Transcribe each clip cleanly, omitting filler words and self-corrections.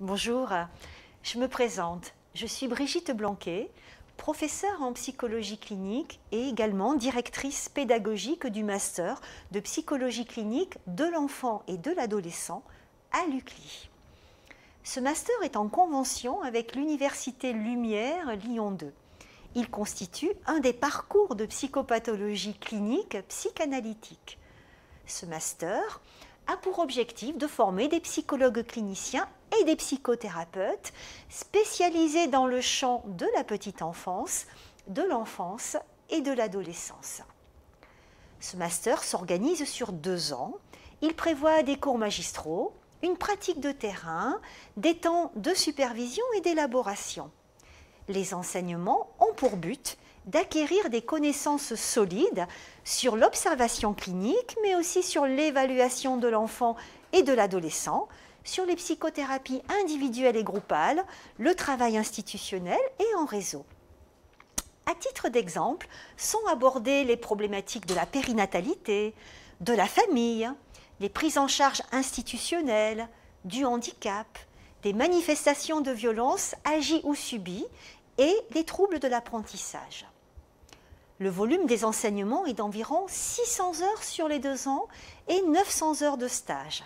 Bonjour, je me présente. Je suis Brigitte Blanquet, professeure en psychologie clinique et également directrice pédagogique du master de psychologie clinique de l'enfant et de l'adolescent à l'UCLI. Ce master est en convention avec l'Université Lumière Lyon 2. Il constitue un des parcours de psychopathologie clinique psychanalytique. Ce master a pour objectif de former des psychologues cliniciens et des psychothérapeutes spécialisés dans le champ de la petite enfance, de l'enfance et de l'adolescence. Ce master s'organise sur 2 ans. Il prévoit des cours magistraux, une pratique de terrain, des temps de supervision et d'élaboration. Les enseignements ont pour but d'acquérir des connaissances solides sur l'observation clinique, mais aussi sur l'évaluation de l'enfant et de l'adolescent, sur les psychothérapies individuelles et groupales, le travail institutionnel et en réseau. À titre d'exemple, sont abordées les problématiques de la périnatalité, de la famille, les prises en charge institutionnelles, du handicap, des manifestations de violence agies ou subies et les troubles de l'apprentissage. Le volume des enseignements est d'environ 600 heures sur les 2 ans et 900 heures de stage.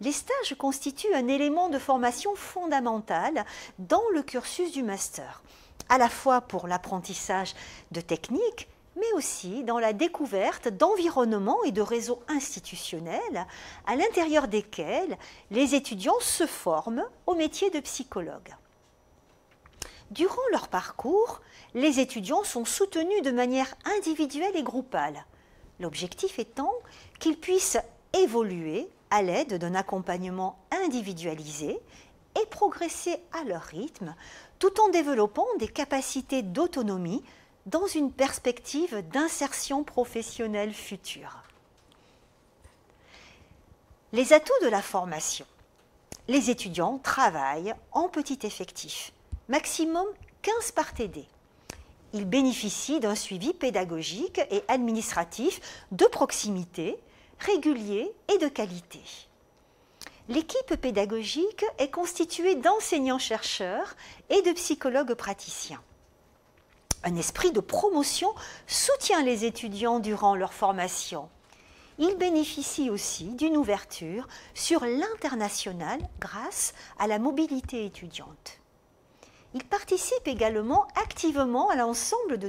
Les stages constituent un élément de formation fondamentale dans le cursus du master, à la fois pour l'apprentissage de techniques, mais aussi dans la découverte d'environnements et de réseaux institutionnels à l'intérieur desquels les étudiants se forment au métier de psychologue. Durant leur parcours, les étudiants sont soutenus de manière individuelle et groupale, l'objectif étant qu'ils puissent évoluer à l'aide d'un accompagnement individualisé et progresser à leur rythme, tout en développant des capacités d'autonomie dans une perspective d'insertion professionnelle future. Les atouts de la formation. Les étudiants travaillent en petit effectif, maximum 15 par TD. Ils bénéficient d'un suivi pédagogique et administratif de proximité, régulier et de qualité. L'équipe pédagogique est constituée d'enseignants-chercheurs et de psychologues praticiens. Un esprit de promotion soutient les étudiants durant leur formation. Ils bénéficient aussi d'une ouverture sur l'international grâce à la mobilité étudiante. Ils participent également activement à l'ensemble de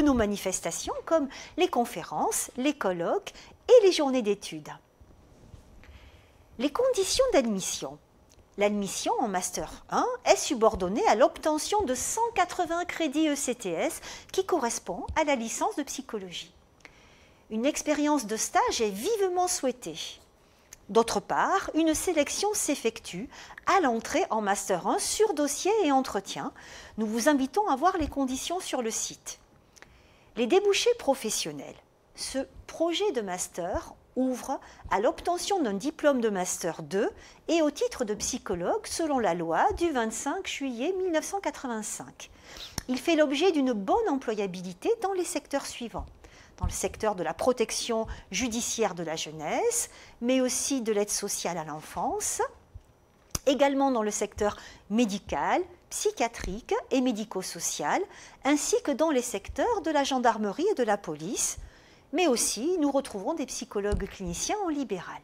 nos manifestations comme les conférences, les colloques et les journées d'études. Les conditions d'admission. L'admission en Master 1 est subordonnée à l'obtention de 180 crédits ECTS qui correspond à la licence de psychologie. Une expérience de stage est vivement souhaitée. D'autre part, une sélection s'effectue à l'entrée en Master 1 sur dossier et entretien. Nous vous invitons à voir les conditions sur le site. Les débouchés professionnels. Ce projet de Master ouvre à l'obtention d'un diplôme de Master 2 et au titre de psychologue selon la loi du 25 juillet 1985. Il fait l'objet d'une bonne employabilité dans les secteurs suivants. Dans le secteur de la protection judiciaire de la jeunesse, mais aussi de l'aide sociale à l'enfance, également dans le secteur médical, psychiatrique et médico-social, ainsi que dans les secteurs de la gendarmerie et de la police, mais aussi nous retrouverons des psychologues cliniciens en libéral.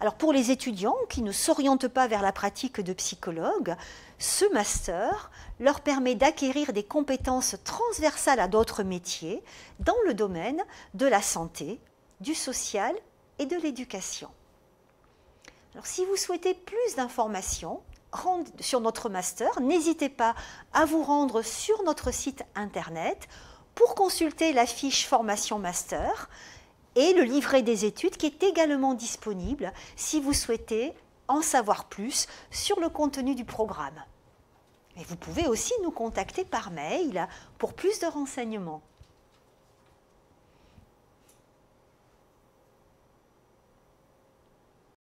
Alors pour les étudiants qui ne s'orientent pas vers la pratique de psychologue, ce master leur permet d'acquérir des compétences transversales à d'autres métiers dans le domaine de la santé, du social et de l'éducation. Alors si vous souhaitez plus d'informations sur notre master, n'hésitez pas à vous rendre sur notre site internet pour consulter la fiche formation master et le livret des études qui est également disponible si vous souhaitez en savoir plus sur le contenu du programme. Et vous pouvez aussi nous contacter par mail pour plus de renseignements.